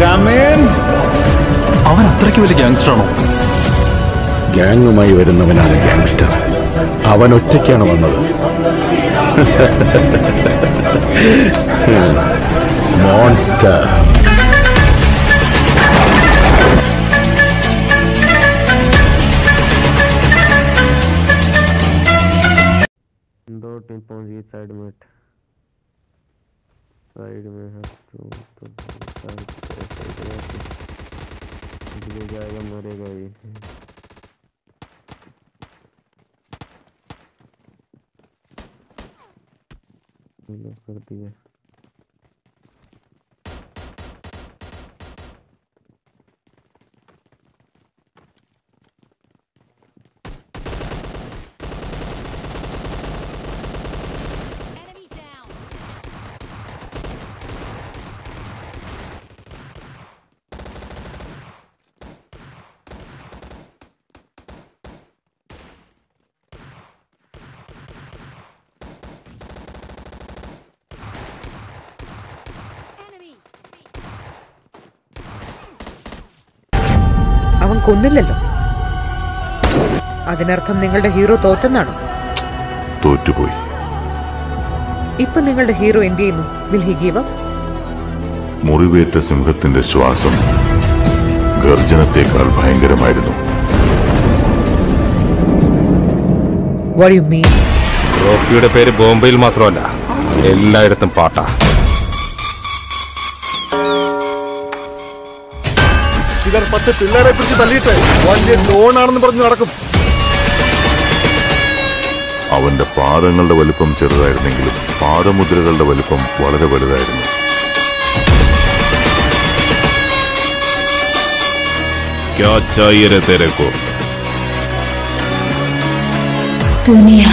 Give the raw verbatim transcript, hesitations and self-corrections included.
Come in. അവൻ അത്രയ്ക്ക് വലിയ ഗാങ്സ്റ്റർ ആണോ? ഗാങ്ങുമായി വരുന്നവനാണ് ഗാങ്സ്റ്റർ. അവൻ ഒറ്റയ്ക്കാണ് വന്നത്. മോൺസ്റ്റർ. टीम पहुंच गई साइड में साइड में है तो तो साइड में जाएगा मरेगा ये लो कर दिया കൊന്നില്ലല്ലോ അതിനർത്ഥം നിങ്ങളുടെ ഹീറോ തോറ്റെന്നാണ് തോറ്റുപോയി ഇപ്പോ നിങ്ങളുടെ ഹീറോ എന്തു ചെയ്യുന്നു will he give up മുറിവേറ്റ സിംഹത്തിന്റെ ശ്വാസം ഗർജനത്തേക്കാൾ ഭയങ്കരമായിരുന്നു what do you mean റോക്കിയുടെ പേര് ബോംബെയിൽ മാത്രമല്ല എല്ലായിടത്തും പാട്ടാ इधर पत्ते पिल्लरे पिछे तलीटे वन डे नोन आरंभ पर निकाल कुप अवंद पारंगल डबल पम चल रहा है निकलो पारमुद्रे गल डबल पम वाले डबल रहा है क्या चाहिए रे तेरे को दुनिया